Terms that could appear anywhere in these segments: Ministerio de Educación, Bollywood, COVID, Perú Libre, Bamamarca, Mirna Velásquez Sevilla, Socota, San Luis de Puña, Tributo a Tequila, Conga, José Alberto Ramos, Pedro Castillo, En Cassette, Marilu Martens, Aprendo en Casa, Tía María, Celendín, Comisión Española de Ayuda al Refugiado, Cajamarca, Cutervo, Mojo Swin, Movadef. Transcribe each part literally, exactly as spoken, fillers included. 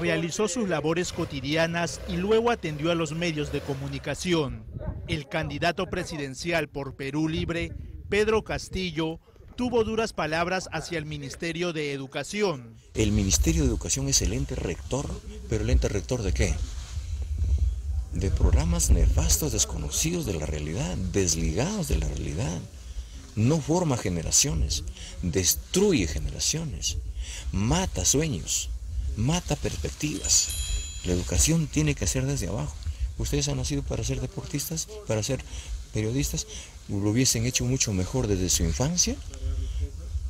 realizó sus labores cotidianas y luego atendió a los medios de comunicación. El candidato presidencial por Perú Libre, Pedro Castillo, tuvo duras palabras hacia el Ministerio de Educación. El Ministerio de Educación es el ente rector, pero ¿el ente rector de qué? De programas nefastos, desconocidos de la realidad, desligados de la realidad. No forma generaciones, destruye generaciones, mata sueños, mata perspectivas. La educación tiene que ser desde abajo. Ustedes han nacido para ser deportistas, para ser periodistas, lo hubiesen hecho mucho mejor desde su infancia,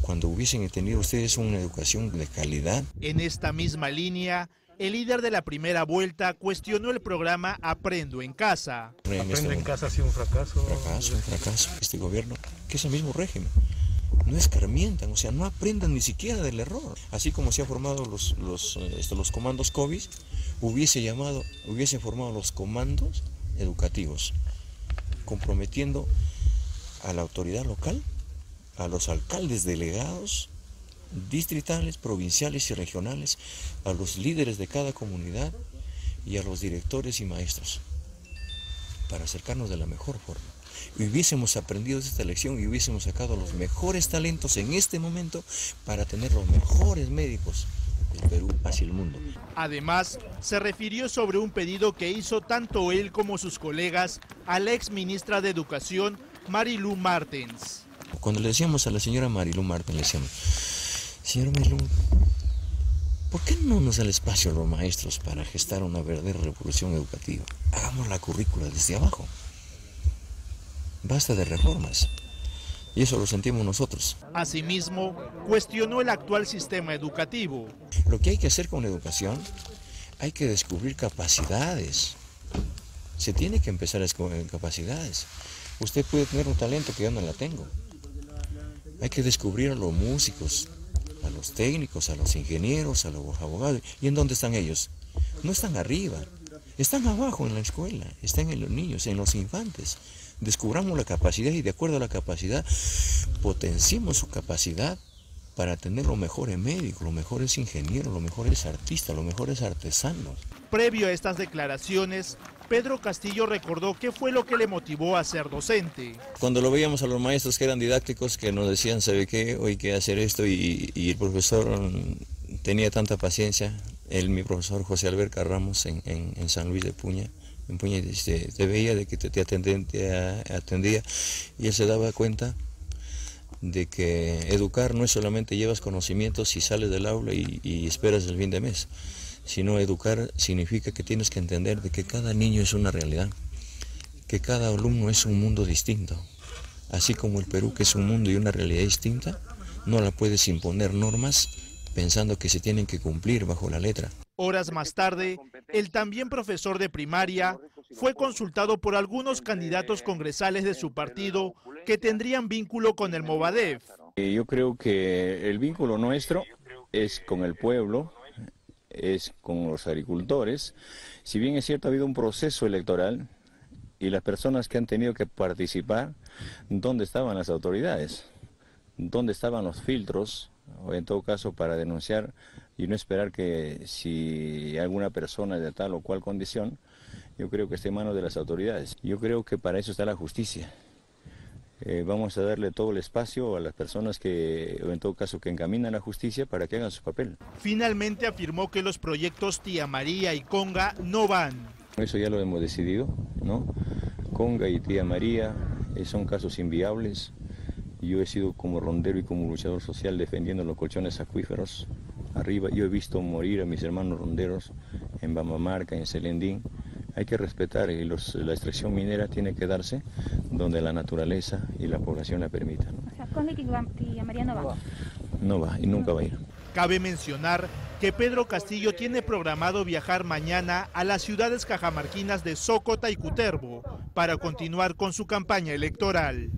cuando hubiesen tenido ustedes una educación de calidad. En esta misma línea, el líder de la primera vuelta cuestionó el programa Aprendo en Casa. Aprendo en Casa ha sido un fracaso. Fracaso, un fracaso. Este gobierno, que es el mismo régimen, no escarmientan, o sea, no aprendan ni siquiera del error. Así como se han formado los, los, esto, los comandos COVID, hubiese, llamado, hubiese formado los comandos educativos, comprometiendo a la autoridad local, a los alcaldes delegados, distritales, provinciales y regionales, a los líderes de cada comunidad y a los directores y maestros, para acercarnos de la mejor forma. Y hubiésemos aprendido de esta lección y hubiésemos sacado los mejores talentos en este momento para tener los mejores médicos del Perú hacia el mundo. Además, se refirió sobre un pedido que hizo tanto él como sus colegas a la ex ministra de Educación, Marilu Martens. Cuando le decíamos a la señora Marilu Martens, le decíamos: señora Marilu, ¿por qué no nos da el espacio a los maestros para gestar una verdadera revolución educativa? Hagamos la currícula desde abajo. Basta de reformas. Y eso lo sentimos nosotros. Asimismo, cuestionó el actual sistema educativo. Lo que hay que hacer con la educación, hay que descubrir capacidades. Se tiene que empezar a descubrir capacidades. Usted puede tener un talento que yo no la tengo. Hay que descubrir a los músicos, a los técnicos, a los ingenieros, a los abogados. ¿Y en dónde están ellos? No están arriba, están abajo en la escuela, están en los niños, en los infantes. Descubramos la capacidad y de acuerdo a la capacidad, potenciemos su capacidad para tener los mejores médicos, los mejores ingenieros, los mejores artistas, los mejores artesanos. Previo a estas declaraciones, Pedro Castillo recordó qué fue lo que le motivó a ser docente. Cuando lo veíamos a los maestros que eran didácticos, que nos decían, ¿sabe qué? Hoy hay que hacer esto, y, y el profesor tenía tanta paciencia. Él, mi profesor José Alberto Ramos, en, en, en San Luis de Puña, en Puña, te, te veía de que te, te, atendía, te atendía, y él se daba cuenta de que educar no es solamente llevas conocimientos y sales del aula y, y esperas el fin de mes. Sino educar significa que tienes que entender de que cada niño es una realidad, que cada alumno es un mundo distinto. Así como el Perú, que es un mundo y una realidad distinta, no la puedes imponer normas pensando que se tienen que cumplir bajo la letra. Horas más tarde, el también profesor de primaria fue consultado por algunos candidatos congresales de su partido que tendrían vínculo con el Movadef. Yo creo que el vínculo nuestro es con el pueblo, es con los agricultores. Si bien es cierto, ha habido un proceso electoral y las personas que han tenido que participar, ¿dónde estaban las autoridades? ¿Dónde estaban los filtros? O en todo caso, para denunciar y no esperar que si alguna persona de tal o cual condición, yo creo que esté en manos de las autoridades. Yo creo que para eso está la justicia. Eh, vamos a darle todo el espacio a las personas que, en todo caso, que encaminan la justicia para que hagan su papel. Finalmente afirmó que los proyectos Tía María y Conga no van. Eso ya lo hemos decidido, ¿no? Conga y Tía María eh, son casos inviables. Yo he sido como rondero y como luchador social defendiendo los colchones acuíferos arriba. Yo he visto morir a mis hermanos ronderos en Bamamarca, en Celendín. Hay que respetar, y los, la extracción minera tiene que darse donde la naturaleza y la población la permitan. O sea, ¿con Tía María no va? No va y nunca va a ir. Cabe mencionar que Pedro Castillo tiene programado viajar mañana a las ciudades cajamarquinas de Socota y Cutervo para continuar con su campaña electoral.